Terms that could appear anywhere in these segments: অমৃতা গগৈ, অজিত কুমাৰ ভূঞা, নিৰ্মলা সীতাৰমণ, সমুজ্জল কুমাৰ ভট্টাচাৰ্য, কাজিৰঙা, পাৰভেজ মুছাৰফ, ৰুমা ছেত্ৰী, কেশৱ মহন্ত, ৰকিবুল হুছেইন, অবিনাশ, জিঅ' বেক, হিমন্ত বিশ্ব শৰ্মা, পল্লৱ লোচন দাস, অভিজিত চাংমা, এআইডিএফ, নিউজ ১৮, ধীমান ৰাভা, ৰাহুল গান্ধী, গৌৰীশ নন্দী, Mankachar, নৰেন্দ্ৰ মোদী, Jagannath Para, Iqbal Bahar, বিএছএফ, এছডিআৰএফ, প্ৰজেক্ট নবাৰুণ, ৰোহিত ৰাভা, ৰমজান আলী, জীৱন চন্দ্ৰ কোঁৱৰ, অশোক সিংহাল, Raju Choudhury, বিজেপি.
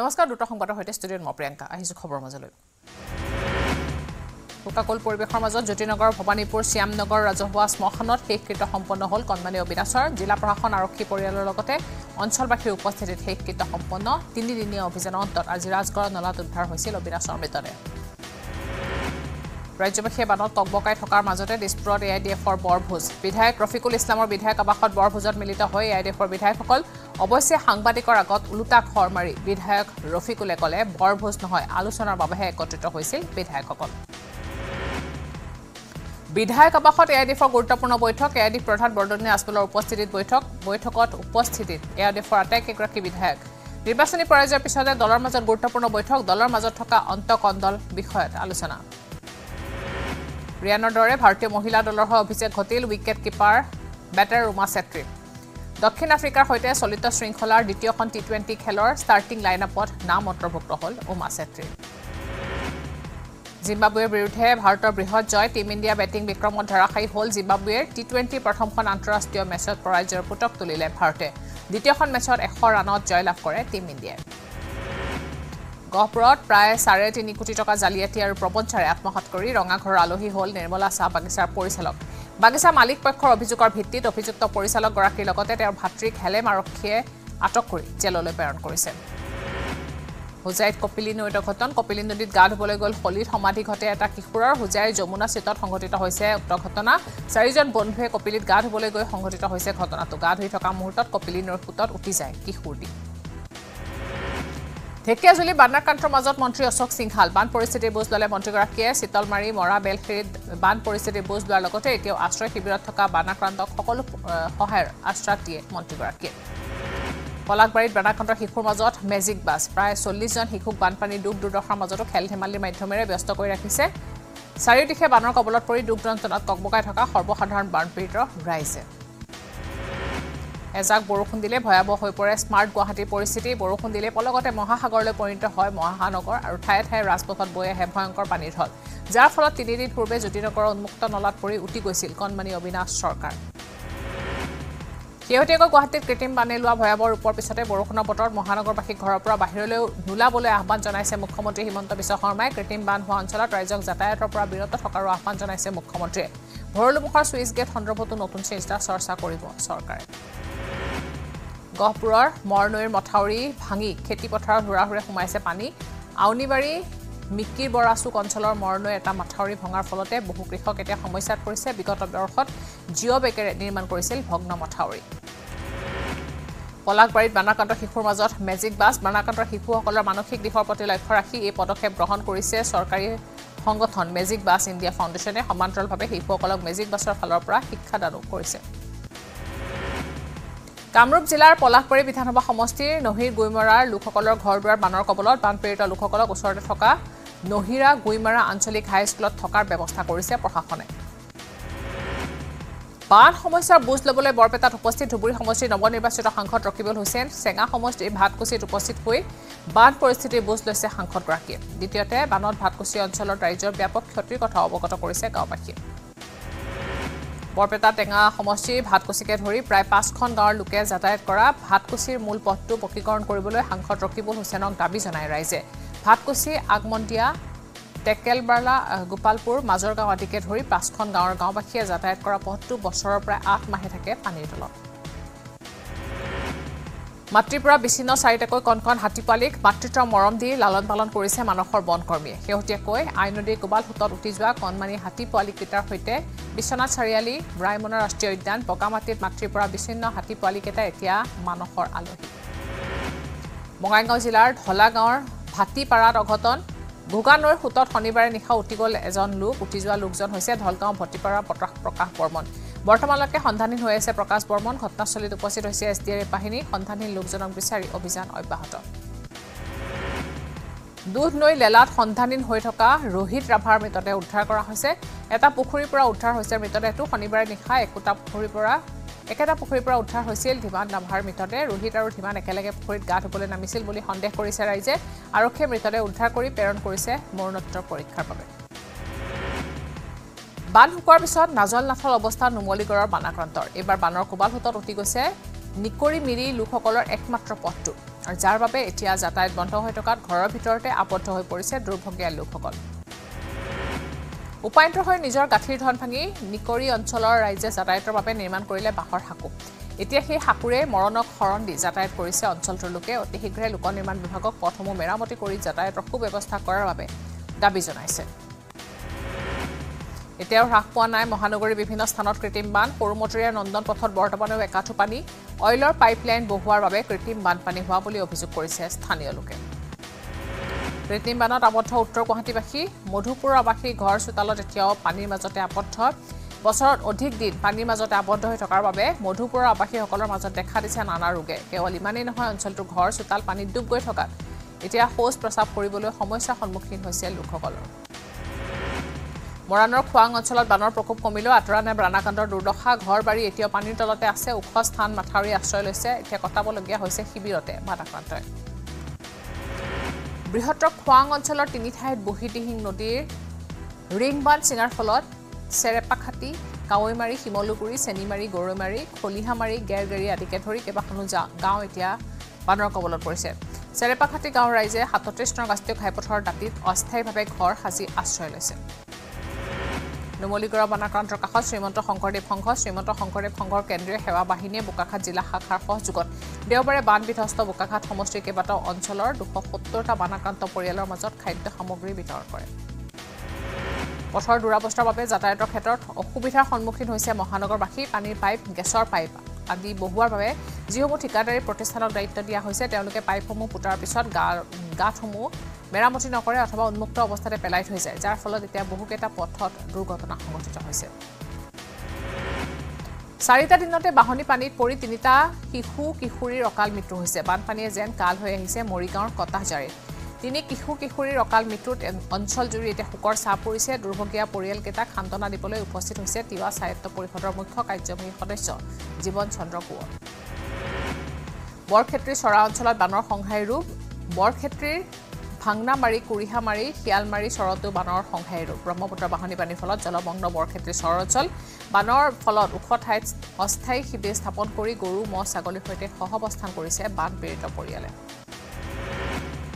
নমস্কাৰ দুটা সংবাদৰ হৈতে ষ্টুডিঅ'ত মই প্ৰিয়ংকা আহিছো খবৰ মাজলৈ কোকাকল পৰিবেশৰ মাজত জ্যোতিনগৰ ভবানীপুৰ শ্যামনগৰ ৰাজহুৱা স্মশানত শেষকৃত্য সম্পন্ন হ'ল কণমানি অবিনাশৰ জিলা প্ৰশাসন আৰক্ষী পৰিয়ালৰ লগতে অঞ্চলবাসীৰ উপস্থিতিত শেষকৃত্য সম্পন্ন তিনিদিনীয়া অভিযানৰ অন্তত আজি ৰাজগড় নলাত উদ্ধাৰ হৈছিল অবিনাশৰ মৃতদেহ ৰাজ্যবাসীয়ে বানত তকবকাই থকাৰ মাজতে দিছপুৰত এআইডিএফৰ বৰভোজ বিধায়ক ৰফিকুল ইছলামৰ বিধায়ক আবাসত বৰভোজত মিলিত হৈ এআইডিএফৰ বিধায়কসকল অৱশ্যে সাংবাদিকৰ আগত উলুটা খৰ মাৰি বিধায়ক ৰফিকুলে কলে বৰভোজ নহয় আলোচনাৰ বাবে একত্ৰিত হৈছিল বিধায়কসকল বিধায়ক আবাসত এআইডিএফৰ গুৰুত্বপূৰ্ণ বৈঠক এআইডি প্ৰধান বৰদনী আছপলৰ উপস্থিতিত বৈঠকত উপস্থিতিত এআইডিএফৰ আটাইকেইগৰাকী বিধায়ক নিৰ্বাচনী পৰাজয়ৰ পিছতে দলৰ মাজত গুৰুত্বপূৰ্ণ বৈঠক দলৰ মাজত থকা অন্তকন্দল বিষয়ত আলোচনা ৰিয়ানৰ দৰে ভাৰতীয় মহিলা দলৰ হৈ অভিষেক ঘটিল wicket keeper batter ৰুমা ছেত্ৰী দক্ষিণ আফ্ৰিকাৰ সৈতে চলিত শৃংখলাৰ দ্বিতীয়খন টি20 খেলৰ ষ্টাৰ্টিং লাইনআপত নাম অন্তৰ্ভুক্ত হ'ল ৰুমা ছেত্ৰী জিম্বাবুৱেৰ বিৰুদ্ধে ভাৰতৰ বৃহৎ জয় টিম ইণ্ডিয়া বেটিং বিক্ৰমত ধাৰাসায়ী হ'ল জিম্বাবুৱেৰ টি20 প্ৰথমখন আন্তঃৰাষ্ট্ৰীয় মেচত পৰাজয়ৰ পুতক তুলিলে ভাৰতে দ্বিতীয়খন মেচত 100 ৰানত জয়লাভ কৰে টিম ইণ্ডিয়াই গহপুৰত প্ৰায় 3.5 কোটি টকা জালিয়াতি আৰু প্ৰবঞ্চনাৰে আত্মহত কৰি ৰঙাঘৰৰ আলহী হ'ল নিৰ্মলা চাহ বাগিচাৰ পৰিচালক বাগিচা মালিক পক্ষৰ অভিযোগৰ ভিত্তিত অভিযুক্ত পৰিচালক গৰাকীৰ লগতে তেওঁৰ ভাতৃক হেলেম আৰক্ষীয়ে আটক কৰি জেললৈ প্ৰেৰণ কৰিছে হোজাইত কপিলি নৈৰ ঘটনা কপিলি নদীত গা ধুবলৈ গ'ল হলিত সমাধি ঘটে এটা কিশোৰৰ হোজাইৰ যমুনা চিটত সংঘটিত হৈছে উক্ত ঘটনা চাৰিজন বন্ধুৱে কপিলিত গা ধুবলৈ গৈ সংঘটিত হৈছে ঘটনাটো গা ধুই থকা মুহূৰ্তত কপিলি নৈৰ ফুটত উঠি যায় কিশোৰটি ঢেকিয়াজুলি বান্নাকান্তৰ মাজত মন্ত্ৰী অশোক সিংহাল বান পৰিস্থিতিৰ বুজ ললে মন্ত্ৰীগৰাকীয়ে শীতলমাৰী মৰা বেলখেৰিত বান পৰিস্থিতিৰ বুজ লোৱাৰ লগতে এতিয়াও আশ্ৰয় শিবিৰত থকা বানাক্ৰান্তক সকলো সহায়ৰ আশ্বাস দিয়ে মন্ত্ৰীগৰাকীয়ে কলাকবাৰীত বানাক্ৰান্তৰ শিশুৰ মাজত মেজিক বাছ প্ৰায় 40জন শিশুক বানপানীৰ দুখ দুৰ্দশাৰ মাজতো খেল ধেমালিৰ মাধ্যমেৰে ব্যস্ত কৰি ৰাখিছে চাৰিওদিশে বানৰ কবলত পৰি দুখ যন্ত্ৰণাত ককবকাই থকা সৰ্বসাধাৰণ বানপীড়িত ৰাইজে এজাক বৰষুণ দিলে ভয়াবহ হৈ পৰে স্মাৰ্ট গুৱাহাটীৰ পৰিস্থিতি বৰষুণ দিলে পলগতে মহাসাগৰলৈ পৰিণত হয় মহানগৰ আৰু ঠায়ে ঠায়ে ৰাজপথত বৈ আহে ভয়ংকৰ পানীৰ ঢল যাৰ ফলত তিনিদিন পূৰ্বে জ্যোতিনগৰৰ উন্মুক্ত নলাত পৰি উটি গৈছিল কণমানি অবিনাশ চৰকাৰ শেহতীয়াকৈ গুৱাহাটীত কৃত্ৰিম বানে লোৱা ভয়াবহ ৰূপৰ পিছতে বৰষুণৰ বতৰত মহানগৰবাসীক ঘৰৰ পৰা বাহিৰলৈ নোলাবলৈ আহ্বান জনাইছে মুখ্যমন্ত্ৰী হিমন্ত বিশ্ব শৰ্মাই কৃত্ৰিম বান হোৱা অঞ্চলত ৰাইজক যাতায়াতৰ পৰা বিৰত থকাৰ আহ্বান জনাইছে মুখ্যমন্ত্ৰীয়ে ভৰলুমুখৰ ছুইচ গেট সন্দৰ্ভতো নতুন চিন্তা চৰ্চা কৰিব চৰকাৰে গহপুৰৰ মৰনৈৰ মথাউৰি ভাঙি খেতিপথাৰৰ হুৰাহুৰে সোমাইছে পানী আউনিবাৰী মিকিৰ বৰাচুক অঞ্চলৰ মৰনৈ এটা মথাউৰি ভঙাৰ ফলতে বহু কৃষক এতিয়া সমস্যাত পৰিছে বিগত বৰ্ষত জিঅ' বেকেৰে নিৰ্মাণ কৰিছিল ভগ্ন মথাউৰি পলাকবাৰীত বানাক্ৰান্ত শিশুৰ মাজত মেজিক বাছ বানাক্ৰান্তৰ শিশুসকলৰ মানসিক দিশৰ প্ৰতি লক্ষ্য ৰাখি এই পদক্ষেপ গ্ৰহণ কৰিছে চৰকাৰী সংগঠন মেজিক বাছ ইণ্ডিয়া ফাউণ্ডেশ্যনে সমান্তৰালভাৱে শিশুসকলক মেজিক বাছৰ ফালৰ পৰা শিক্ষাদানো কৰিছে কামৰূপ জিলাৰ পলাকবাৰী বিধানসভা সমষ্টিৰ নহিৰ গুইমৰাৰ লোকসকলৰ ঘৰ দুৱাৰ বানৰ কবলত বানপীড়িত লোকসকলক ওচৰতে থকা নহিৰা গুইমৰা আঞ্চলিক হাইস্কুলত থকাৰ ব্যৱস্থা কৰিছে প্ৰশাসনে বান সমস্যাৰ বুজ লবলৈ বৰপেটাত উপস্থিত ধুবুৰী সমষ্টিৰ নৱনিৰ্বাচিত সাংসদ ৰকিবুল হুছেইন চেঙা সমষ্টিৰ ভাতকুছিত উপস্থিত হৈ বান পৰিস্থিতিৰ বুজ লৈছে সাংসদগৰাকীয়ে দ্বিতীয়তে বানত ভাতকুছি অঞ্চলত ৰাইজৰ ব্যাপক ক্ষতিৰ কথা অৱগত কৰিছে গাঁওবাসীয়ে বৰপেটা টেঙা সমষ্টিৰ ভাতকুছিকে ধৰি প্ৰায় 5খন গাঁৱৰ লোকে যাতায়াত কৰা ভাতকুছিৰ মূল পথটো পকীকৰণ কৰিবলৈ সাংসদ ৰকিবুল হুছেইনক দাবী জনাই ৰাইজে ভাতকুছি আগমন্তিয়া টেকেলবাৰ্লা গোপালপুৰ মাজৰগাঁও আদিকে ধৰি 5খন গাঁৱৰ গাঁওবাসীয়ে যাতায়াত কৰা পথটো বছৰৰ প্ৰায় 8 মাহে থাকে পানীৰ তলত মাতৃপুৰা বিচিন্ন 4টাকৈ কণকণ হাতীপালিক মাতৃত্বৰ মৰম দি লালন পালন কৰিছে মানসৰ বনকৰ্মীয়ে শেহতীয়াকৈ আইনদী কোবাল হুতত উঠি যোৱা কণমানি হাতী পোৱালিকেইটাৰ সৈতে বিশ্বনাথ চাৰিআলি ব্ৰাহ্মণৰ ৰাষ্ট্ৰীয় উদ্যান পকামাটিত মাতৃপুৰা বিচিন্ন হাতী পোৱালিকেইটা এতিয়া মানসৰ আলহী মঙাইগাঁও জিলাৰ ঢলাগাঁৱৰ ভাটিপাৰাত অঘটন ভোগা নৈৰ হুতত শনিবাৰে নিশা উটি গ'ল এজন লোক উটি যোৱা লোকজন হৈছে ঢলগাঁও ভটিপাৰা প্ৰকাশ বৰ্মন বৰ্তমানলৈকে সন্ধানহীন হৈ আছে প্ৰকাশ বৰ্মন ঘটনাস্থলীত উপস্থিত হৈছে এছডিআৰএফ বাহিনী সন্ধানহীন লোকজনক বিচাৰি অভিযান অব্যাহত দুধ নৈ লেলাত সন্ধানহীন হৈ থকা ৰোহিত ৰাভাৰ মৃতদেহ উদ্ধাৰ কৰা হৈছে এটা পুখুৰীৰ পৰা উদ্ধাৰ হৈছে মৃতদেহটো শনিবাৰে নিশা একেটা পুখুৰীৰ পৰা উদ্ধাৰ হৈছিল ধীমান ৰাভাৰ মৃতদেহ ৰোহিত আৰু ধীমান একেলগে পুখুৰীত গা ধুবলৈ নামিছিল বুলি সন্দেহ কৰিছে ৰাইজে আৰক্ষীয়ে মৃতদেহ উদ্ধাৰ কৰি প্ৰেৰণ কৰিছে মৰণোত্তৰ পৰীক্ষাৰ বাবে বান শুকোৱাৰ পিছত নাজল নাথৰ অৱস্থা নুমলীগড়ৰ বানাক্ৰান্তৰ এইবাৰ বানৰ কোবাল হুতত উঠি গৈছে নিকৰি মিৰি লোকসকলৰ একমাত্ৰ পথটো যাৰ বাবে এতিয়া যাতায়াত বন্ধ হৈ টকাত ঘৰৰ ভিতৰতে আপত্ত হৈ পৰিছে দুৰ্ভগীয়া লোকসকল উপায়ন্তৰ হৈ নিজৰ গাঁঠিৰ ধন ভাঙি নিকৰি অঞ্চলৰ ৰাইজে যাতায়াতৰ বাবে নিৰ্মাণ কৰিলে বাহৰ হাকু এতিয়া সেই হাকুৰে মৰণক হৰণ দি যাতায়াত কৰিছে অঞ্চলটোৰ লোকে অতি শীঘ্ৰে লোক নিৰ্মাণ বিভাগক পথসমূহ মেৰামতি কৰি যাতায়াতৰ সুব্যৱস্থা কৰাৰ বাবে দাবী জনাইছে এতিয়াও হ্ৰাস পোৱা নাই মহানগৰীৰ বিভিন্ন স্থানত কৃত্ৰিম বান পৰমটৰীয়া নন্দন পথত বৰ্তমানেও একাঠু পানী অইলৰ পাইপলাইন বহুৱাৰ বাবে কৃত্ৰিম বানপানী হোৱা বুলি অভিযোগ কৰিছে স্থানীয় লোকে কৃত্ৰিম বানত আবদ্ধ উত্তৰ গুৱাহাটীবাসী মধুপুৰাবাসী ঘৰ চোতালত এতিয়াও পানীৰ মাজতে আবদ্ধ বছৰত অধিক দিন পানীৰ মাজতে আবদ্ধ হৈ থকাৰ বাবে মধুপুৰাবাসীসকলৰ মাজত দেখা দিছে নানা ৰোগে কেৱল ইমানেই নহয় অঞ্চলটো ঘৰ চোতাল পানীত ডুব গৈ থকা এতিয়া শৌচ প্ৰস্ৰাৱ কৰিবলৈ সমস্যা সন্মুখীন হৈছে লোকসকলৰ মৰাণৰ খোৱাং অঞ্চলত বানৰ প্ৰকোপ কমিলেও আতৰানে ব্ৰানাকাণ্ডৰ দুৰ্দশা ঘৰ বাৰী এতিয়া পানীৰ তলতে আছে ওখ স্থান মাথাউৰি আশ্ৰয় লৈছে এতিয়া কটাবলগীয়া হৈছে শিবিৰতে বানাক্ৰান্ত বৃহত্তৰ খোৱাং অঞ্চলৰ তিনি ঠাইত বহিতিহিং নদীৰ ৰিংবান চিঙাৰ ফলত চেৰেপাখাটি কাৱৈমাৰী শিমলুগুৰি চেনিমাৰী গৰৈমাৰী খলিহামাৰী গেৰগেৰি আদিকে ধৰি কেইবাখনো গাঁও এতিয়া বানৰ কবলত পৰিছে চেৰেপাখাটি গাঁৱৰ ৰাইজে ৩৭ নং ৰাষ্ট্ৰীয় ঘাইপথৰ দাঁতিত অস্থায়ীভাৱে ঘৰ সাজি আশ্ৰয় লৈছে নুমলীগড় বানাক্ৰান্তৰ কাষত শ্ৰীমন্ত শংকৰদেৱ সংঘৰ কেন্দ্ৰীয় সেৱা বাহিনীয়ে বোকাখাত জিলা শাখাৰ সহযোগত দেওবাৰে বান বিধ্বস্ত বোকাখাত সমষ্টিৰ কেইবাটাও অঞ্চলৰ ২৭০টা বানাক্ৰান্ত পৰিয়ালৰ মাজত খাদ্য সামগ্ৰী বিতৰণ কৰে পথৰ দুৰাৱস্থাৰ বাবে যাতায়াতৰ ক্ষেত্ৰত অসুবিধাৰ সন্মুখীন হৈছে মহানগৰবাসী পানীৰ পাইপ গেছৰ পাইপ আদি বহুৱাৰ বাবে যিসমূহ ঠিকাদাৰী প্ৰতিষ্ঠানক দায়িত্ব দিয়া হৈছে তেওঁলোকে পাইপসমূহ পুতাৰ পিছত গাঁতসমূহ মেৰামতি নকৰে অথবা উন্মুক্ত অৱস্থাতে পেলাই থৈ যায় যাৰ ফলত এতিয়া বহুকেইটা পথত দুৰ্ঘটনা সংঘটিত হৈছে চাৰিটা দিনতে বাহনী পানীত পৰি তিনিটা শিশু কিশোৰীৰ অকাল মৃত্যু হৈছে বানপানীয়ে যেন কাল হৈ আহিছে মৰিগাঁৱৰ কটাহজাৰীত তিনি কিশু কিশোৰীৰ অকাল মৃত্যুত অঞ্চলজুৰি এতিয়া শোকৰ ছাঁ পৰিছে দুৰ্ভগীয়া পৰিয়ালকেইটাক সান্তনা দিবলৈ উপস্থিত হৈছে তিৱা স্বায়ত্ব পৰিষদৰ মুখ্য কাৰ্যবাহী সদস্য জীৱন চন্দ্ৰ কোঁৱৰ বৰক্ষেত্ৰী চৰা অঞ্চলত বানৰ সংহাই ৰূপ বৰক্ষেত্ৰীৰ ভাংনামাৰী কুৰিহামাৰী শিয়ালমাৰী চৰতো বানৰ সংহাই ৰূপ ব্ৰহ্মপুত্ৰ বাহনী পানীৰ ফলত জলমগ্ন বৰক্ষেত্ৰী চৰ অঞ্চল বানৰ ফলত ওখ ঠাইত অস্থায়ী শিবিৰ স্থাপন কৰি গৰু ম'হ ছাগলীৰ সৈতে সহৱস্থান কৰিছে বান পীড়িত পৰিয়ালে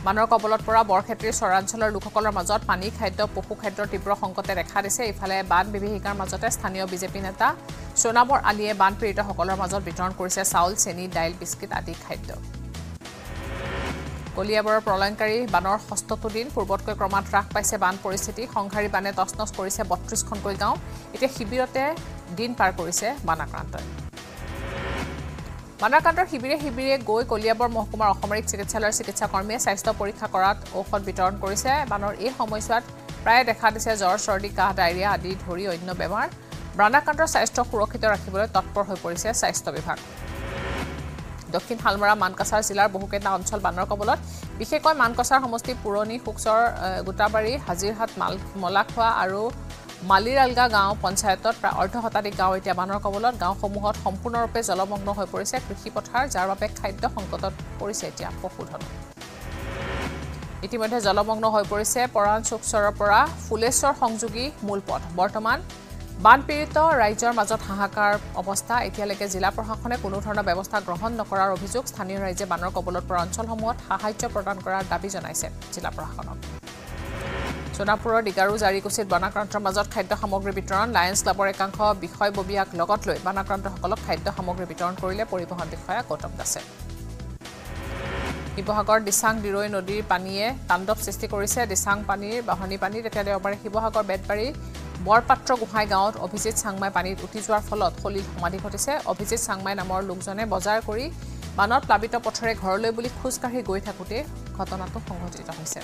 বানৰ কবলত পৰা বৰক্ষেত্ৰীৰ চৰাঞ্চলৰ লোকসকলৰ মাজত পানী খাদ্য পশু খাদ্যৰ তীব্ৰ সংকটে দেখা দিছে ইফালে বান বিভীষিকাৰ মাজতে স্থানীয় বিজেপি নেতা সোণাবৰ আলীয়ে বান পীড়িতসকলৰ মাজত বিতৰণ কৰিছে চাউল চেনি দাইল বিস্কিট আদি খাদ্য কলিয়াবৰৰ প্ৰলয়ংকাৰী বানৰ ষষ্ঠটো দিন পূৰ্বতকৈ ক্ৰমাৎ হ্ৰাস পাইছে বান পৰিস্থিতি সংহাৰী বানে তছনছ কৰিছে ৩২খনকৈ গাঁও এতিয়া শিবিৰতে দিন পাৰ কৰিছে বানাক্ৰান্তই বানাক্ৰান্তৰ শিবিৰে শিবিৰে গৈ কলিয়াবৰ মহকুমাৰ অসামৰিক চিকিৎসালয়ৰ চিকিৎসাকৰ্মীয়ে স্বাস্থ্য পৰীক্ষা কৰাত ঔষধ বিতৰণ কৰিছে বানৰ এই সময়ছোৱাত প্ৰায়ে দেখা দিছে জ্বৰ চৰ্দি কাহ ডায়েৰিয়া আদি ধৰি অন্য বেমাৰ বানাক্ৰান্তৰ স্বাস্থ্য সুৰক্ষিত ৰাখিবলৈ তৎপৰ হৈ পৰিছে স্বাস্থ্য বিভাগ দক্ষিণ হালমৰা মানকাছাৰ জিলাৰ বহুকেইটা অঞ্চল বানৰ কবলত বিশেষকৈ মানকাছাৰ সমষ্টি পুৰণি শুকচৰ গোটাবাৰী হাজিৰহাট মলাখোৱা আৰু মালিৰালগা গাঁও পঞ্চায়তত প্ৰায় অৰ্ধশতাধিক গাঁও এতিয়া বানৰ কবলত গাঁওসমূহত সম্পূৰ্ণৰূপে জলমগ্ন হৈ পৰিছে কৃষিপথাৰ যাৰ বাবে খাদ্য সংকটত পৰিছে এতিয়া পশুধন ইতিমধ্যে জলমগ্ন হৈ পৰিছে পৰাণ শুকচৰৰ পৰা ফুলেশ্বৰ সংযোগী মূল পথ বৰ্তমান বানপীড়িত ৰাইজৰ মাজত হাহাকাৰ অৱস্থা এতিয়ালৈকে জিলা প্ৰশাসনে কোনো ধৰণৰ ব্যৱস্থা গ্ৰহণ নকৰাৰ অভিযোগ স্থানীয় ৰাইজে বানৰ কবলত পৰা অঞ্চলসমূহত সাহায্য প্ৰদান কৰাৰ দাবী জনাইছে জিলা প্ৰশাসনক সোণাপুৰৰ ডিগাৰু জাৰিকুছিত বানাক্ৰান্তৰ মাজত খাদ্য সামগ্ৰী বিতৰণ লায়ন্স ক্লাবৰ একাংশ বিষয়ববীয়াক লগত লৈ বানাক্ৰান্তসকলক খাদ্য সামগ্ৰী বিতৰণ কৰিলে পৰিবহণ বিষয়া গৌতম দাসে শিৱসাগৰ দিচাং দিৰৈ নদীৰ পানীয়ে তাণ্ডৱ সৃষ্টি কৰিছে দিচাং পানীৰ বাহনী পানীত এতিয়া দেওবাৰে শিৱসাগৰ বেতবাৰী বৰপাত্ৰ গোহাঁই গাঁৱত অভিজিত চাংমাই পানীত উঠি যোৱাৰ ফলত সলিল সমাধি ঘটিছে অভিজিত চাংমাই নামৰ লোকজনে বজাৰ কৰি বানত প্লাবিত পথৰে ঘৰলৈ বুলি খোজকাঢ়ি গৈ থাকোঁতে ঘটনাটো সংঘটিত হৈছে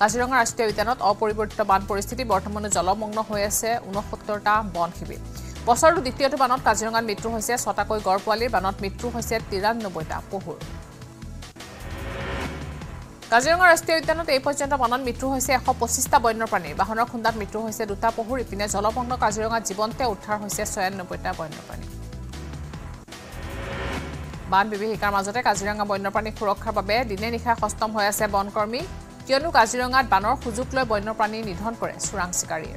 কাজিৰঙা ৰাষ্ট্ৰীয় উদ্যানত অপৰিৱৰ্তিত বান পৰিস্থিতি বৰ্তমানে জলমগ্ন হৈ আছে ৬৯টা বন শিবিৰ বছৰটো দ্বিতীয়টো বানত কাজিৰঙাত মৃত্যু হৈছে ৬টাকৈ গড় পোৱালিৰ বানত মৃত্যু হৈছে ৯৩টা পহুৰ কাজিৰঙা ৰাষ্ট্ৰীয় উদ্যানত এই পৰ্যন্ত বানত মৃত্যু হৈছে ১২৫টা বন্যপ্ৰাণীৰ বাহনৰ খুন্দাত মৃত্যু হৈছে ২টা পহুৰ ইপিনে জলমগ্ন কাজিৰঙাত জীৱন্তে উদ্ধাৰ হৈছে ৯৬টা বন্যপ্ৰাণী বান বিভীষিকাৰ মাজতে কাজিৰঙা বন্যপ্ৰাণী সুৰক্ষাৰ বাবে দিনে নিশা সষ্টম হৈ আছে বনকৰ্মী কিয়নো কাজিৰঙাত বানৰ সুযোগ লৈ বন্যপ্ৰাণী নিধন কৰে চোৰাং চিকাৰীয়ে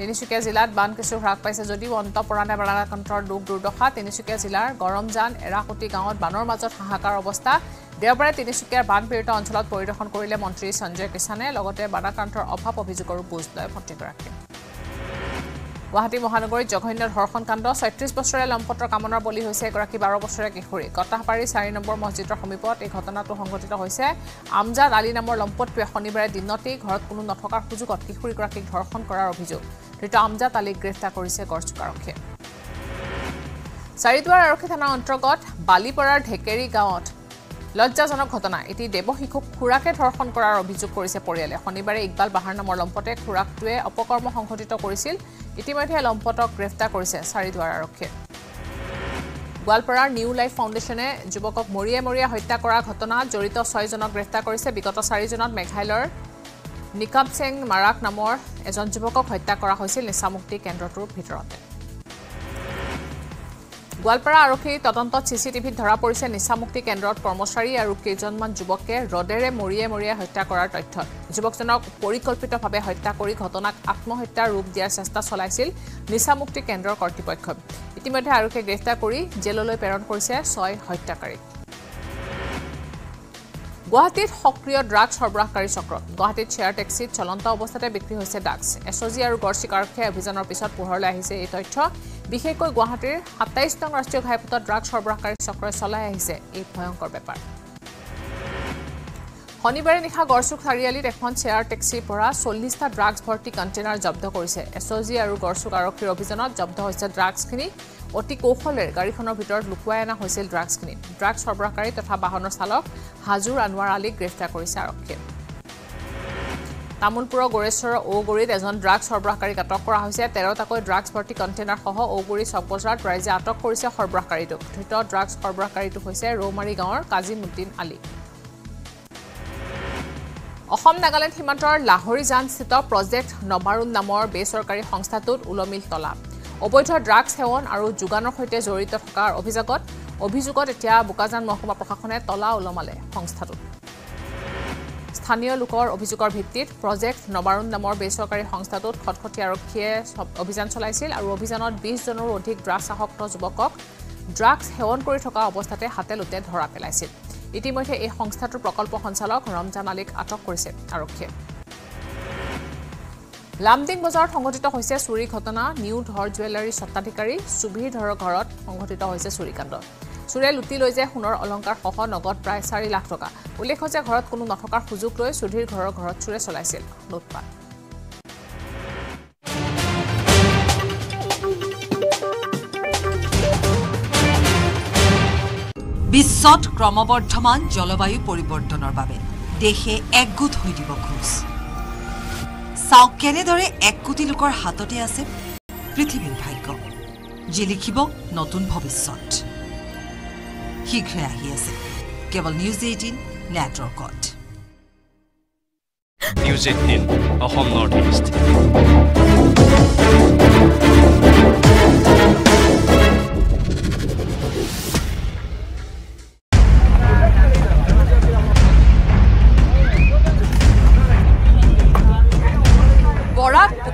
তিনিচুকীয়া জিলাত বান কিছু হ্ৰাস পাইছে যদিও অন্তপৰাণা বাৰাকণ্ঠৰ লোক দুৰ্দশা তিনিচুকীয়া জিলাৰ গৰমজান এৰাকটি গাঁৱত বানৰ মাজত হাহাকাৰ অৱস্থা দেওবাৰে তিনিচুকীয়াৰ বান পীড়িত অঞ্চলত পৰিদৰ্শন কৰিলে মন্ত্ৰী সঞ্জয় কিষানে লগতে বাৰাকণ্ঠৰ অভাৱ অভিযোগৰ বুজ লয় মন্ত্ৰীগৰাকীয়ে গুৱাহাটী মহানগৰীত জঘন্য ধৰ্ষণ কাণ্ড ৩৬ বছৰীয়া লম্পটৰ কামনাৰ বলি হৈছে এগৰাকী ১২ বছৰীয়া কিশোৰী কটাহপাৰী ৪ নম্বৰ মছজিদৰ সমীপত এই ঘটনাটো সংঘটিত হৈছে আমজাদ আলী নামৰ লম্পটটোৱে শনিবাৰে দিনতে ঘৰত কোনো নথকাৰ সুযোগত কিশোৰীগৰাকীক ধৰ্ষণ কৰাৰ অভিযোগ ধৃত আমজাদ আলীক গ্ৰেপ্তাৰ কৰিছে গড়চুকাৰক্ষীয়ে চাৰিদুৱাৰ আৰক্ষী থানাৰ অন্তৰ্গত বালিপাৰাৰ ঢেকেৰী গাঁৱত লজ্জাজনক ঘটনা এটি দেৱশিক্ষক খুৰাকে ধৰ্ষণ কৰাৰ অভিযোগ কৰিছে পৰিয়ালে শনিবাৰে ইকবাল বাহাৰ নামৰ লম্পটে খুৰাকটোৱে অপকৰ্ম সংঘটিত কৰিছিল ইতিমধ্যে লম্পটক গ্ৰেফতাৰ কৰিছে চাৰিদুৱাৰ আৰক্ষীয়ে গোৱালপাৰাৰ নিউ লাইফ ফাউণ্ডেশ্যনে যুৱকক মৰিয়ে হত্যা কৰা ঘটনাত জড়িত 6 জনক গ্ৰেফতাৰ কৰিছে বিগত 4 জনত মেঘালয়ৰ নিকাপ সিং মাৰাক নামৰ এজন যুৱকক হত্যা কৰা হৈছিল নিচামুক্তি কেন্দ্ৰটোৰ ভিতৰতে গোৱালপাৰা আৰক্ষী তদন্তত সিসিটিভিত ধৰা পৰিছে নিচামুক্তি কেন্দ্ৰত কৰ্মচাৰী আৰু কেইজনমান যুৱকে ৰডেৰে মৰিয়ে হত্যা কৰাৰ তথ্য যুৱকজনক পৰিকল্পিতভাৱে হত্যা কৰি ঘটনাক আত্মহত্যাৰ ৰূপ দিয়াৰ চেষ্টা চলাইছিল নিচামুক্তি কেন্দ্ৰৰ কৰ্তৃপক্ষ ইতিমধ্যে আৰক্ষীয়ে গ্ৰেফতাৰ কৰি জেললৈ প্ৰেৰণ কৰিছে 6 হত্যাকাৰীক গুৱাহাটীত সক্ৰিয় ড্ৰাগ সৰবৰাহকাৰী চক্ৰ গুৱাহাটীত শ্বেয়াৰ টেক্সিত চলন্ত অৱস্থাতে বিক্ৰী হৈছে ড্ৰাগছ এছজি আৰু গড়চিকাৰক্ষীয়ে অভিযানৰ পিছত পোহৰলৈ আহিছে এই তথ্য বিশেষকৈ গুৱাহাটীৰ ২৭ নং ৰাষ্ট্ৰীয় ঘাইপথত ড্ৰাগ সৰবৰাহকাৰী চক্ৰই চলাই আহিছে এই ভয়ংকৰ বেপাৰ শনিবাৰে নিশা গড়চুক চাৰিআলিত এখন শ্বেয়াৰ টেক্সিৰ পৰা ৪০টা ড্ৰাগছ ভৰ্তি কণ্টেইনাৰ জব্দ কৰিছে এছজি আৰু গড়চুক আৰক্ষীৰ অভিযানত জব্দ হৈছে ড্ৰাগছখিনি অতি কৌশলেৰে গাড়ীখনৰ ভিতৰত লুকুৱাই অনা হৈছিল ড্ৰাগছখিনি ড্ৰাগ সৰবৰাহকাৰী তথা বাহনৰ চালক হাজুৰ আনোৱাৰ আলীক গ্ৰেফতাৰ কৰিছে আৰক্ষীয়ে তামুলপুৰৰ গড়েশ্বৰৰ ঔগুৰিত এজন ড্ৰাগ সৰবৰাহকাৰীক আটক কৰা হৈছে ১৩টাকৈ ড্ৰাগছ ভৰ্তি কণ্টেইনাৰসহ ঔগুৰি চকবজাৰত ৰাইজে আটক কৰিছে সৰবৰাহকাৰীটোক ধৃত ড্ৰাগ সৰবৰাহকাৰীটো হৈছে ৰৌমাৰী গাঁৱৰ কাজিমুদ্দিন আলী অসম নাগালেণ্ড সীমান্তৰ লাহৰীজানস্থিত প্ৰজেক্ট নবাৰুণ নামৰ বেচৰকাৰী সংস্থাটোত উলমিল তলাপ অবৈধ ড্ৰাগ সেৱন আৰু যোগানৰ সৈতে জড়িত থকাৰ অভিযোগত এতিয়া বোকাজান মহকুমা প্ৰশাসনে তলা উলমালে সংস্থাটো স্থানীয় লোকৰ অভিযোগৰ ভিত্তিত প্ৰজেক্ট নবাৰুণ নামৰ বেচৰকাৰী সংস্থাটোত খটখটি আৰক্ষীয়ে অভিযান চলাইছিল আৰু অভিযানত ২০ জনৰো অধিক ড্ৰাগ আসক্ত যুৱকক ড্ৰাগ সেৱন কৰি থকা অৱস্থাতে হাতে লুটে ধৰা পেলাইছিল ইতিমধ্যে এই সংস্থাটোৰ প্ৰকল্প সঞ্চালক ৰমজান আলীক আটক কৰিছে আৰক্ষীয়ে লামডিং বজাৰত সংঘটিত হৈছে চুৰি ঘটনা নিউ ধৰ জুৱেলাৰী স্বত্বাধিকাৰী সুবীৰ ধৰৰ ঘৰত সংঘটিত হৈছে চুৰিকাণ্ড চুৰে লুটি লৈ যায় সোণৰ অলংকাৰ সহ নগদ প্ৰায় ৪ লাখ টকা উল্লেখ হৈছে ঘৰত কোনো নথকাৰ সুযোগ লৈ সুধীৰ ঘৰৰ ঘৰত চুৰে চলাইছিল লুটপাট বিশ্বত ক্ৰমবৰ্ধমান জলবায়ু পৰিৱৰ্তনৰ বাবে দেশে একগোট হৈ দিব খোজ চাওক কেনেদৰে ১ কোটি লোকৰ হাততে আছে পৃথিৱীৰ ভাগ্য যি লিখিব নতুন ভৱিষ্যত শীঘ্ৰে আহি আছে কেৱল নিউজ ১৮ নেটৱৰ্কত নিউজ ১৮ অসম নৰ্থ ইষ্ট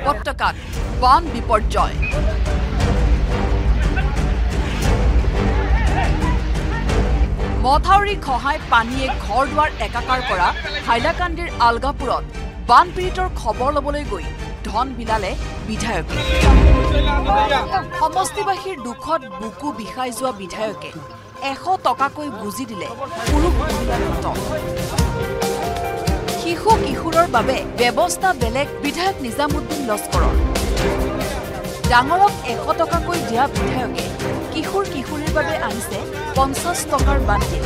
উপত্যকাত বান বিপৰ্যয় মথাউৰি খহাই পানীয়ে ঘৰ দুৱাৰ একাকাৰ কৰা হাইলাকান্দিৰ আলগাপুৰত বান পীড়িতৰ খবৰ লবলৈ গৈ ধন বিলালে বিধায়কে সমষ্টিবাসীৰ দুখত বুকু বিষাই যোৱা বিধায়কে ১০০ টকাকৈ বুজি দিলে পুৰুষ শিশু কিশোৰৰ বাবে ব্যৱস্থা বেলেগ বিধায়ক নিজামুদ্দিন লস্কৰৰ ডাঙৰক ১০০ টকাকৈ দিয়া বিধায়কে কিশোৰ কিশোৰীৰ বাবে আনিছে ৫০ টকাৰ বানবিল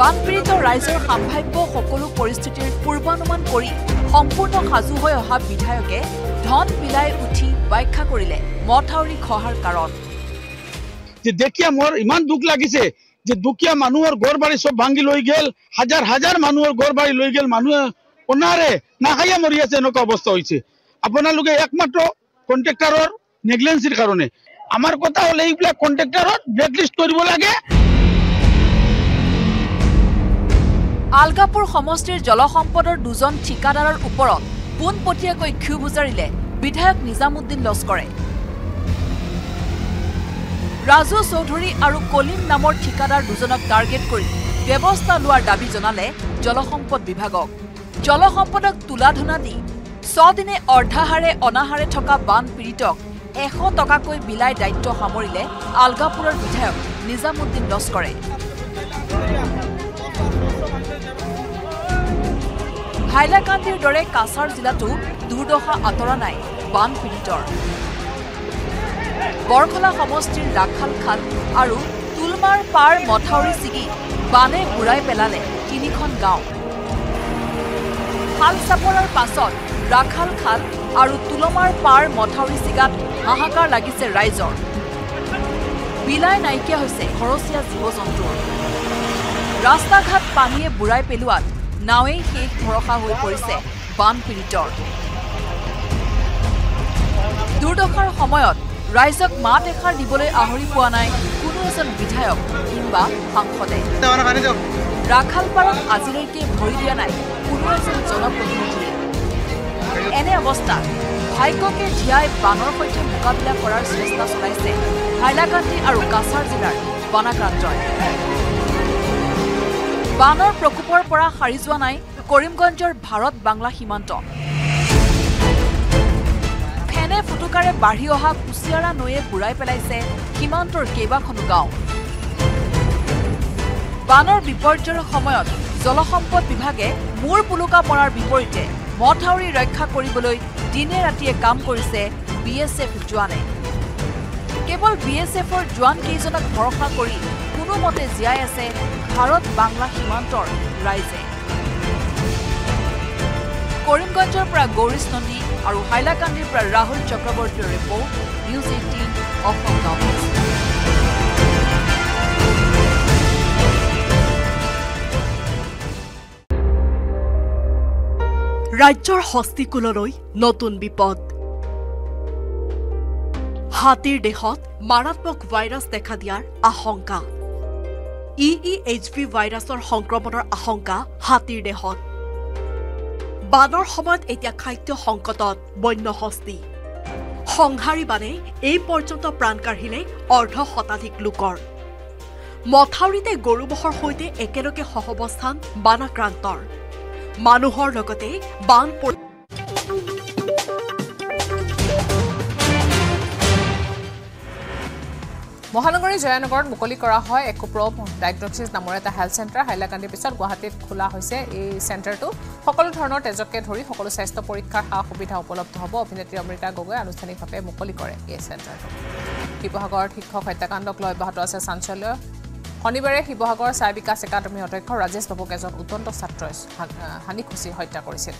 বানপীড়িত ৰাইজৰ সম্ভাৱ্য সকলো পৰিস্থিতিৰ পূৰ্বানুমান কৰি সম্পূৰ্ণ সাজু হৈ অহা বিধায়কে ধন বিলাই উঠি ব্যাখ্যা কৰিলে মথাউৰি খহাৰ কাৰণ দেখিয়া মোৰ ইমান দুখ লাগিছে যে দুখীয়া মানুহৰ ঘৰ বাৰী সব ভাঙি লৈ গেল হাজাৰ হাজাৰ মানুহৰ ঘৰ বাৰী লৈ গেল মানুহে অনাৰে নাখায়া মৰি আছে এনেকুৱা অৱস্থা হৈছে আপোনালোকে একমাত্ৰ কন্ট্ৰেক্টৰৰ নেগলেন্সিৰ কাৰণে আমাৰ কথা হল এইবিলাক কন্ট্ৰেক্টৰত ব্লেকলিষ্ট কৰিব লাগে আলগাপুৰ সমষ্টিৰ জলসম্পদৰ দুজন ঠিকাদাৰৰ ওপৰত পোনপটীয়াকৈ ক্ষোভ উজাৰিলে বিধায়ক নিজামুদ্দিন লস্কৰে ৰাজু চৌধুৰী আৰু কলিম নামৰ ঠিকাদাৰ দুজনক টাৰ্গেট কৰি ব্যৱস্থা লোৱাৰ দাবী জনালে জলসম্পদ বিভাগক জলসম্পদক তুলাধনা দি 6 দিনে অৰ্ধাহাৰে অনাহাৰে থকা বান পীড়িতক 100 টকাকৈ বিলাই দায়িত্ব সামৰিলে আলগাপুৰৰ বিধায়ক নিজামুদ্দিন লস্কৰে হাইলাকান্দিৰ দৰে কাছাৰ জিলাটো দুৰ্দশা আতৰা নাই বান পীড়িতৰ বৰখলা সমষ্টিৰ ৰাখাল খান আৰু তুলমাৰ পাৰ মথাউৰি ছিগি বানে উৰাই পেলালে তিনিখন গাঁও হালচাপৰৰ পাছত ৰাখাল খান আৰু তুলমাৰ পাৰ মথাউৰি ছিগাত হাহাকাৰ লাগিছে ৰাইজৰ বিলাই নাইকিয়া হৈছে খৰচীয়া জীৱ-জন্তুৰ ৰাস্তা ঘাট পানীয়ে বুৰাই পেলোৱাত নাওয়ে শেষ ভৰসা হৈ পৰিছে বান পীড়িতৰ দুৰ্দশাৰ সময়ত ৰাইজক মাত এখাৰ দিবলৈ আহৰি পোৱা নাই কোনো এজন বিধায়ক কিংবা সাংসদে ৰাখালপাৰক আজিলৈকে ভৰি দিয়া নাই কোনো এজন জনপ্ৰতিনিধিয়ে এনে অৱস্থা ভাগ্যকে জীয়াই বানৰ সৈতে মোকাবিলা কৰাৰ চেষ্টা চলাইছে হাইলাকান্দি আৰু কাছাৰ জিলাৰ বানাক্ৰান্তই বানৰ প্ৰকোপৰ পৰা সাৰি যোৱা নাই কৰিমগঞ্জৰ ভাৰত বাংলা সীমান্ত ফেনে ফুটুকাৰে বাঢ়ি অহা কুচিয়াৰা নৈয়ে বুৰাই পেলাইছে সীমান্তৰ কেইবাখনো গাঁও বানৰ বিপৰ্যয়ৰ সময়ত জলসম্পদ বিভাগে মূৰ পুলুকা পৰাৰ বিপৰীতে মথাউৰি ৰক্ষা কৰিবলৈ দিনে ৰাতিয়ে কাম কৰিছে বিএছএফ জোৱানে কেৱল বিএছএফৰ জোৱান কেইজনক ভৰসা কৰি কোনোমতে জীয়াই আছে ভাৰত বাংলা সীমান্তৰ ৰাইজে কৰিমগঞ্জৰ পৰা গৌৰীশ নন্দী আৰু হাইলাকান্দিৰ পৰা ৰাহুল চক্ৰৱৰ্তীৰ ৰিপৰ্ট নিউজ 18 অসম নৱজ ৰাজ্যৰ হস্তিকুললৈ নতুন বিপদ হাতীৰ দেহত মাৰাত্মক ভাইৰাছ দেখা দিয়াৰ আশংকা EEHV ভাইৰাছৰ সংক্ৰমণৰ আশংকা হাতীৰ দেহত বানৰ সময়ত এতিয়া খাদ্য সংকটত বন্য হস্তি সংহাৰী বানে এই পৰ্যন্ত প্ৰাণ কাঢ়িলে অৰ্ধ শতাধিক লোকৰ মথাউৰিতে গৰু বহৰ সৈতে একেলগে সহৱস্থান বানাক্ৰান্তৰ মানুহৰ লগতে বান পৰি মহানগৰী জয়ানগৰত মুকলি কৰা হয় একোপ্ৰ ডায়গনষ্টিক নামৰ এটা হেলথ চেণ্টাৰ হাইলাকান্দিৰ পিছত গুৱাহাটীত খোলা হৈছে এই চেণ্টাৰটো সকলো ধৰণৰ তেজকে ধৰি সকলো স্বাস্থ্য পৰীক্ষাৰ সা সুবিধা উপলব্ধ হ'ব অভিনেত্ৰী অমৃতা গগৈ আনুষ্ঠানিকভাৱে মুকলি কৰে এই চেণ্টাৰটো শিৱসাগৰত শিক্ষক হত্যাকাণ্ডক লৈ অব্যাহত আছে চাঞ্চল্য শনিবাৰে শিৱসাগৰ চাই বিকাশ একাডেমীৰ অধ্যক্ষ ৰাজেশ বাবুক এজন উদন্ত ছাত্ৰই হানি খুচি হত্যা কৰিছিল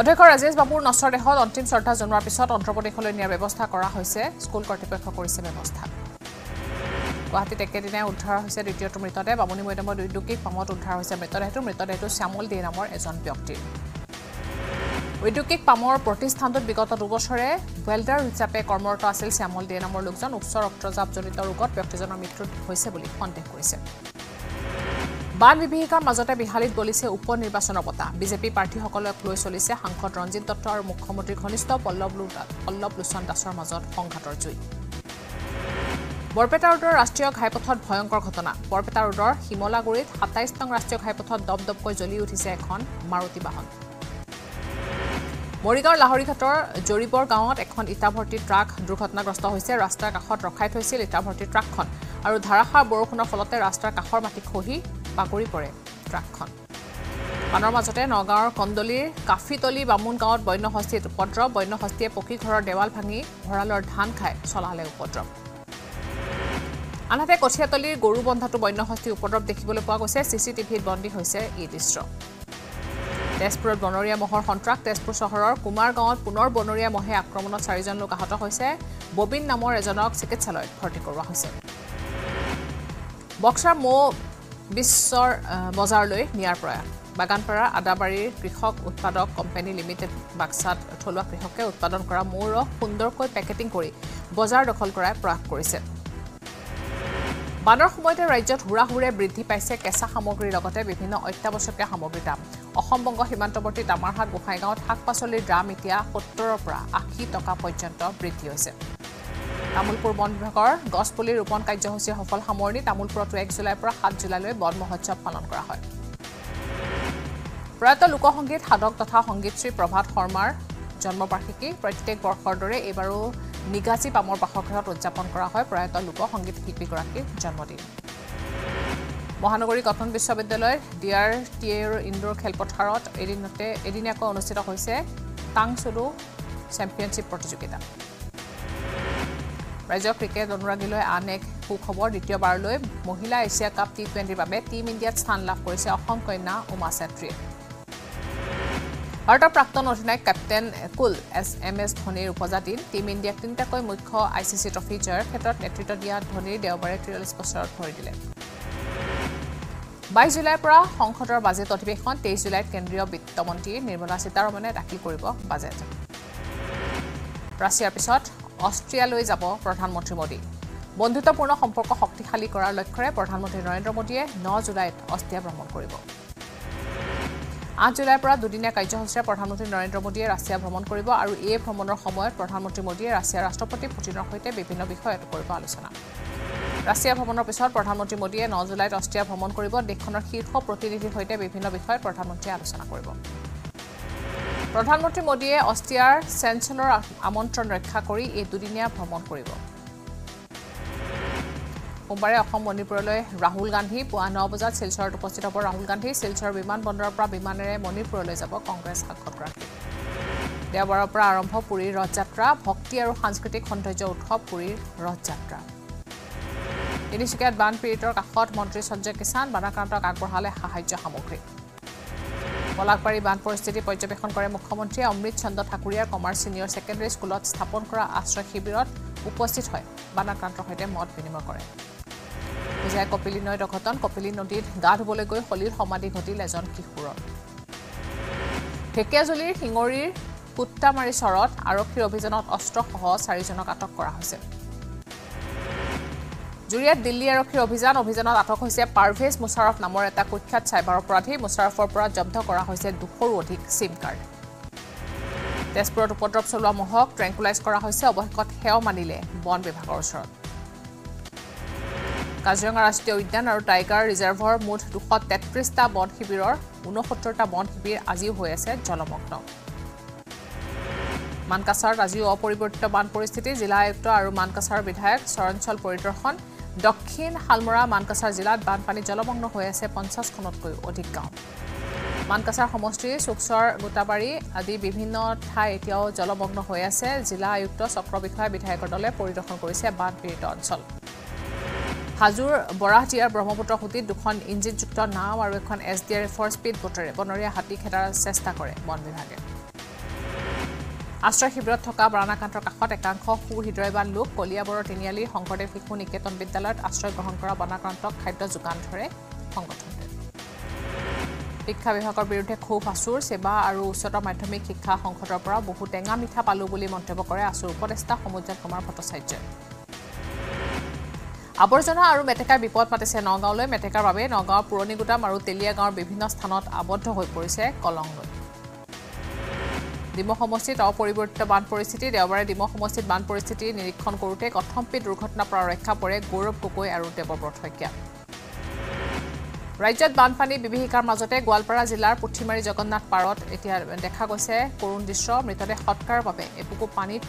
অধ্যক্ষ ৰাজেশ বাবুৰ নশ্বৰ দেহত অন্তিম শ্ৰদ্ধা জনোৱাৰ পিছত অন্ধ্ৰপ্ৰদেশলৈ নিয়াৰ ব্যৱস্থা কৰা হৈছে স্কুল কৰ্তৃপক্ষ কৰিছে ব্যৱস্থা গুৱাহাটীত একেদিনাই উদ্ধাৰ হৈছে দ্বিতীয়টো মৃতদেহ বামুণী মৈদামৰ উদ্যোগিক পামত উদ্ধাৰ হৈছে মৃতদেহটো শ্যামল দে নামৰ এজন ব্যক্তিৰ ঔদ্যোগিক পামৰ প্ৰতিষ্ঠানটোত বিগত দুবছৰে ৱেল্ডাৰ হিচাপে কৰ্মৰত আছিল শ্যামল দে নামৰ লোকজন উচ্চ ৰক্তচাপজনিত ৰোগত ব্যক্তিজনৰ মৃত্যু হৈছে বুলি সন্দেহ কৰিছে বান বিভীষিকাৰ মাজতে বিহালীত গলিছে উপ নিৰ্বাচনৰ বঁটা বিজেপি প্ৰাৰ্থীসকলক লৈ চলিছে সাংসদ ৰঞ্জিত দত্ত আৰু মুখ্যমন্ত্ৰীৰ ঘনিষ্ঠ পল্লৱ লোচন দাসৰ মাজত সংঘাতৰ জুই বৰপেটা ৰোডৰ ৰাষ্ট্ৰীয় ঘাইপথত ভয়ংকৰ ঘটনা বৰপেটা ৰোডৰ হিমলাগুৰিত ২৭ নং ৰাষ্ট্ৰীয় ঘাইপথত দপদপকৈ জ্বলি উঠিছে এখন মাৰুতি বাহন মৰিগাঁৱৰ লাহৰীঘাটৰ জৰিবৰ গাঁৱত এখন ইটাভৰ্তি ট্ৰাক দুৰ্ঘটনাগ্ৰস্ত হৈছে ৰাস্তাৰ কাষত ৰখাই থৈছিল ইটাভৰ্তি ট্ৰাকখন আৰু ধাৰাসাৰ বৰষুণৰ ফলতে ৰাস্তাৰ কাষৰ মাটি খহি বাগৰি পৰে ট্ৰাকখন বানৰ মাজতে নগাঁৱৰ কন্দলিৰ কাফিতলি বামুণ গাঁৱত বন্যহস্তীৰ উপদ্ৰৱ বন্যহস্তীয়ে পকী ঘৰৰ দেৱাল ভাঙি ভঁৰালৰ ধান খাই চলালে উপদ্ৰৱ আনহাতে কঠিয়াতলিৰ গৰু বন্ধাটো বন্যহস্তীৰ উপদ্ৰৱ দেখিবলৈ পোৱা গৈছে চিচিটিভিত বন্দী হৈছে এই দৃশ্য তেজপুৰত বনৰীয়া মহৰ সন্ত্ৰাস তেজপুৰ চহৰৰ কুমাৰ গাঁৱত পুনৰ বনৰীয়া মহে আক্ৰমণত 4জন লোক আহত হৈছে ববিন নামৰ এজনক চিকিৎসালয়ত ভৰ্তি কৰোৱা হৈছে বক্সাৰ মো বিশ্বৰ বজাৰলৈ নিয়াৰ প্ৰয়াস বাগানপাৰা আদাবাৰীৰ কৃষক উৎপাদক কোম্পানী লিমিটেড বাক্সাত থলুৱা কৃষকে উৎপাদন কৰা মৌৰ ৰস সুন্দৰকৈ পেকেটিং কৰি বজাৰ দখল কৰাৰ প্ৰয়াস কৰিছে বানৰ সময়তে ৰাজ্যত হুৰাহুৰে বৃদ্ধি পাইছে কেঁচা সামগ্ৰীৰ লগতে বিভিন্ন অত্যাৱশ্যকীয় সামগ্ৰীৰ দাম Ahom Bongo Himantoborti Tamarhat Gohaigaon Hakpasoli Dramitia Hotorpra Aki Toka Pojanto Britiose. Tamulpur Bon Bhakar, Gospoli Rupon Kai Johosi Hofal Hamorni, Tamulpur to Exulapra Hadjulale Bon Mohocha Palangraha. Prata Luka Hongit Hadok Tata Hongitri Prabhat Hormar, John Mobaki, Pratik Borhodore, Ebaru, Nigasi Pamor Bahokra, Japon Krahoy, Prata Luka Hongit Hipigraki, John Modi. মহানগরী Cotton বিশ্ববিদ্যালয়ৰ ডিআৰটিএৰ indoor খেলপথাৰত এদিনীয়াকৈ অনুষ্ঠিত হৈছে টাংচুলু championship প্ৰতিযোগিতা। ৰাজ্য cricket অনুৰাগীলৈ আন এক সুখবৰ দ্বিতীয়বাৰলৈ মহিলা এছিয়া কাপ টি20 ৰ বাবে টিম ইণ্ডিয়াত স্থান লাভ কৰিছে অসম কন্যা উমা ছেত্ৰীয়ে। ভাৰতৰ প্ৰাক্তন অধিনায়ক কেপ্টেইন কুল এমএছ ধোনীৰ উপজাতিৰ টিম ইণ্ডিয়াক তিনিটাকৈ মুখ্য আইচিচি ট্ৰফি জয়ৰ ক্ষেত্ৰত নেতৃত্ব দিয়া ধোনীৰ দেওবাৰে 43 বছৰত ভৰি দিলে। 22 July পৰা সংসদৰ বাজেট অধিৱেশন 23 জুলাইত কেন্দ্ৰীয় বিত্ত মন্ত্ৰী নিৰ্মলা সীতাৰমণে দাখিল কৰিব বাজেট। ৰাছিয়াৰ পিছত অষ্ট্ৰিয়ালৈ যাব প্ৰধানমন্ত্ৰী মোদী। বন্ধুত্বপূৰ্ণ সম্পৰ্ক শক্তিশালী কৰাৰ লক্ষ্যৰে প্ৰধানমন্ত্ৰী নৰেন্দ্ৰ মোদীয়ে 9 জুলাইত অষ্ট্ৰিয়া ভ্ৰমণ কৰিব। 8 জুলাইৰ পৰা দুদিনীয়া কাৰ্যসূচীৰে প্ৰধানমন্ত্ৰী নৰেন্দ্ৰ মোদীয়ে ৰাছিয়া ভ্ৰমণ কৰিব আৰু এই ভ্ৰমণৰ সময়ত প্ৰধানমন্ত্ৰী মোদীয়ে ৰাছিয়াৰ ৰাষ্ট্ৰপতি পুটিনৰ সৈতে বিভিন্ন বিষয়ত কৰিব আলোচনা। ৰাছিয়া ভ্ৰমণৰ পিছত প্ৰধানমন্ত্ৰী মোদীয়ে 9 জুলাইত অষ্ট্ৰিয়া ভ্ৰমণ কৰিব দেশখনৰ শীৰ্ষ প্ৰতিনিধিৰ সৈতে বিভিন্ন বিষয়ত প্ৰধানমন্ত্ৰী আলোচনা কৰিব। প্ৰধানমন্ত্ৰী মোদীয়ে অষ্ট্ৰিয়াৰ চেঞ্চেলৰ আমন্ত্ৰণ ৰক্ষা কৰি এই দুদিনীয়া ভ্ৰমণ কৰিব। সোমবাৰে অসম মণিপুৰলৈ ৰাহুল গান্ধী পুৱা 9 বজাত শিলচৰত উপস্থিত হ'ব। ৰাহুল গান্ধী শিলচৰ বিমান বন্দৰৰ পৰা বিমানেৰে মণিপুৰলৈ যাব কংগ্ৰেছ সাংসদগৰাকী। দেওবাৰৰ পৰা আৰম্ভ পুৰীৰ ৰথ যাত্ৰা ভক্তি আৰু সাংস্কৃতিক সৌন্দৰ্য উৎসৱ পুৰীৰ ৰথ যাত্ৰা। Tinsukia Ban Piritor Kakot Montri Sanjay Kisan, Banakanta Akborhale Sahaja Samogri. Golapari Ban Poristiti Porjobekhon Kore Mukhyamantri Amrit Chandra Thakuria Commerce Senior Secondary Schoolot Sthapon Kora Ashroy Khibirot Uposthit Hoy, Banakantar Hoite Mot Binimoy Kore. Bujai Kopili Noy Rakhoton Kopili Nodir Ga Dhubole Goi Holir Samadhi Ghatil Ejon Kishoror. Dhekiajulir Hingorir Puthimari Sorot Arokkir Obhijanot Ostro Soho Charijonok Atok Kora Hoise. জুৰিয়াত Delhi আৰক্ষীৰ অভিযানত আটক হৈছে পাৰভেজ মুছাৰফ নামৰ এটা কুখ্যাত cyber অপৰাধী মুছাৰফৰ পৰা জব্দ কৰা হৈছে 200ৰো অধিক সিম কাৰ্ড। তেজপুৰত উপদ্ৰৱ চলোৱা মহক ট্ৰেংকুলাইজ কৰা হৈছে অৱশেষত হেও মানিলে বন বিভাগৰ ওচৰত। কাজিৰঙা ৰাষ্ট্ৰীয় উদ্যান আৰু টাইগাৰ ৰিজাৰ্ভৰ মুঠ 233টা বন শিবিৰৰ 69টা বন শিবিৰ আজিও হৈ আছে জলমগ্ন। মানকাছাৰত আজিও অপৰিৱৰ্তিত বান পৰিস্থিতি জিলা আয়ুক্ত আৰু মানকাছাৰ বিধায়ক চৰণচল পৰিদৰ্শন দক্ষিণ হালমৰা মানকাছাৰ জিলাত বানপানী জলমগ্ন হৈ আছে 50 খনতকৈ অধিক গাঁও। মানকাছাৰ সমষ্টি সুকসৰ গোটাবাৰী আদি বিভিন্ন ঠাই এতিয়াও জলমগ্ন হৈ আছে জিলা আয়ুক্ত চক্ৰ বিষয়া বিধায়কৰ দলে পৰিদৰ্শন কৰিছে বান পীড়িত অঞ্চল। হাজুৰ বৰাহটিয়াৰ ব্ৰহ্মপুত্ৰ সুতিত দুখন ইঞ্জিনযুক্ত নাও আৰু এখন এছডিআৰএফৰ স্পীড বোটেৰে বনৰীয়া হাতী খেদাৰ চেষ্টা কৰে বন বিভাগে। আশ্ৰয় শিবিৰত থকা বানাকান্তৰ কাষত একাংশ সুহৃদয়বান লোক কলিয়াবৰৰ তিনিআলি শংকৰদেৱ শিশু নিকেতন বিদ্যালয়ত আশ্ৰয় গ্ৰহণ কৰা বানাকান্তক খাদ্য যোগান ধৰে সংগঠনটোৱে। শিক্ষা বিভাগৰ বিৰুদ্ধে ক্ষোভ আছুৰ সেৱা আৰু উচ্চতৰ মাধ্যমিক শিক্ষা সংসদৰ পৰা বহু টেঙা মিঠা পালো বুলি মন্তব্য কৰে আছুৰ উপদেষ্টা সমুজ্জল কুমাৰ ভট্টাচাৰ্যই। আৱৰ্জনা আৰু মেটেকাৰ বিপদ পাতিছে নগাঁৱলৈ মেটেকাৰ বাবে নগাঁৱৰ পুৰণি গুদাম আৰু তেলিয়া গাঁৱৰ বিভিন্ন স্থানত আবদ্ধ হৈ পৰিছে কলং নৈ। ডিমৌ সমষ্টিত অপৰিৱৰ্তিত বান পৰিস্থিতি দেওবাৰে ডিমৌ সমষ্টিত বান পৰিস্থিতি নিৰীক্ষণ কৰোঁতে কথম্পিত দুৰ্ঘটনাৰ পৰা ৰক্ষা পৰে গৌৰৱ গগৈ আৰু দেৱব্ৰত শইকীয়া। ৰাজ্যত বানপানী বিভীষিকাৰ মাজতে গোৱালপাৰা জিলাৰ পুথিমাৰী জগন্নাথ পাৰত এতিয়া দেখা গৈছে কৰুণ দৃশ্য মৃতদেহ সৎকাৰৰ বাবে এপুকু পানীত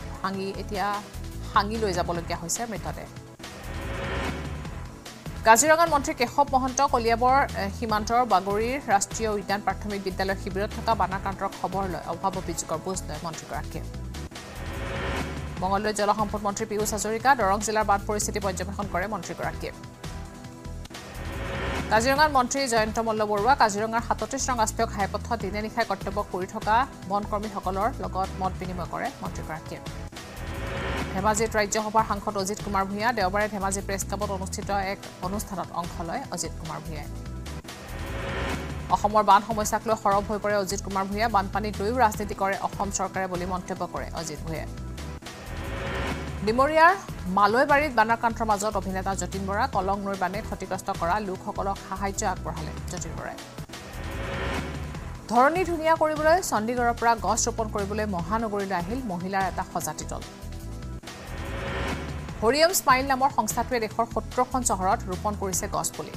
ভাঙি লৈ যাবলগীয়া হৈছে মৃতদেহ। কাজিৰঙাৰ মন্ত্ৰী কেশৱ মহন্ত কলিয়াবৰ সীমান্তৰ বাগৰিৰ ৰাষ্ট্ৰীয় উদ্যান প্ৰাথমিক বিদ্যালয়ৰ শিবিৰত থকা বানাক্ৰান্তৰ খবৰ লৈ অভাৱ অভিযোগৰ বুজ লয় মন্ত্ৰীগৰাকীয়ে। মঙললৈ জলসম্পদ মন্ত্ৰী পীয়ুষ হাজৰিকা দৰং জিলাৰ বান পৰিস্থিতি পৰ্যবেক্ষণ কৰে মন্ত্ৰীগৰাকীয়ে। কাজিৰঙাৰ মন্ত্ৰী জয়ন্ত মল্ল বৰুৱা কাজিৰঙাৰ 37 নং ৰাষ্ট্ৰীয় ঘাইপথত দিনে নিশাই কৰ্তব্য কৰি থকা বনকৰ্মীসকলৰ লগত মত বিনিময় কৰে মন্ত্ৰীগৰাকীয়ে। ধেমাজিত ৰাজ্যসভাৰ সাংসদ অজিত কুমাৰ ভূঞা দেওবাৰে ধেমাজি প্ৰেছ ক্লাবত অনুষ্ঠিত এক অনুষ্ঠানত অংশ লয় অজিত কুমাৰ ভূঞাই। অসমৰ বান সমস্যাক লৈ সৰব হৈ পৰে অজিত কুমাৰ ভূঞা বানপানীক লৈও ৰাজনীতি কৰে অসম চৰকাৰে বুলি মন্তব্য কৰে অজিত ভূঞাই। ডিমৰীয়াৰ মালৈবাৰীত বানাক্ৰান্তৰ মাজত অভিনেতা যতীন বৰা কলং নৈৰ বানে ক্ষতিগ্ৰস্ত কৰা লোকসকলক সাহায্য আগবঢ়ালে যতীন বৰাই। ধৰণী ধুনিয়া কৰিবলৈ চণ্ডীগড়ৰ পৰা গছ ৰোপণ কৰিবলৈ মহানগৰীলৈ আহিল মহিলাৰ এটা সজাতি দল হৰিয়ম স্মাইল নামৰ সংস্থাটোৱে দেশৰ 17খন চহৰত ৰোপণ কৰিছে গছপুলি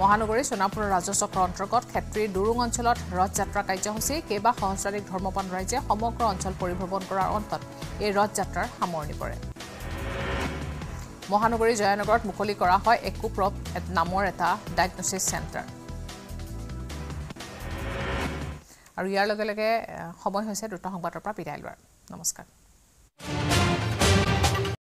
মহানগৰী সোনাপুৰৰ ৰাজস্ব অন্তৰ্গত ক্ষেত্ৰীৰ দুৰুং অঞ্চলত ৰথ যাত্ৰা কাৰ্যসূচী কেবা সহস্ৰাধিক ধৰ্মপন্থ ৰাইজে সমগ্ৰ অঞ্চল পৰিভ্ৰমণ কৰাৰ অন্তত এই ৰথ যাত্ৰাৰ সামৰণি পৰে মহানগৰী জয়নগৰত মুকলি কৰা হয় একুপ্ৰপ নামৰ এটা ডায়াগনষ্টিক চেণ্টাৰ আৰু ইয়াৰ লগে লগে সময় হৈছে দুটা সংবাদৰ পৰা বিদায় লোৱাৰ নমস্কাৰ